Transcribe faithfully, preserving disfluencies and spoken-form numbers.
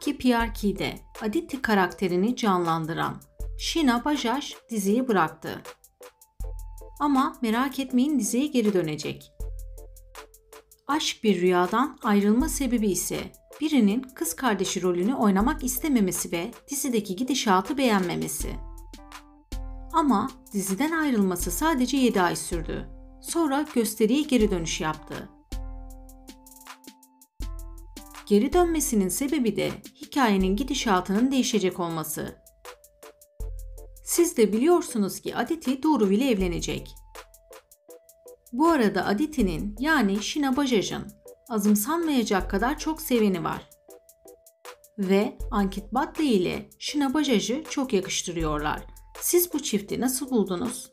Thapki Pyaar Ki'de Aditi karakterini canlandıran Sheena Bajaj diziyi bıraktı. Ama merak etmeyin, diziye geri dönecek. Aşk Bir Rüya'dan ayrılma sebebi ise birinin kız kardeşi rolünü oynamak istememesi ve dizideki gidişatı beğenmemesi. Ama diziden ayrılması sadece yedi ay sürdü. Sonra gösteriye geri dönüş yaptı. Geri dönmesinin sebebi de hikayenin gidişatının değişecek olması. Siz de biliyorsunuz ki Aditi Duru ile evlenecek. Bu arada Aditi'nin yani Sheena Bajaj'ın azımsanmayacak kadar çok seveni var. Ve Ankit Batli ile Sheena Bajaj'ı çok yakıştırıyorlar. Siz bu çifti nasıl buldunuz?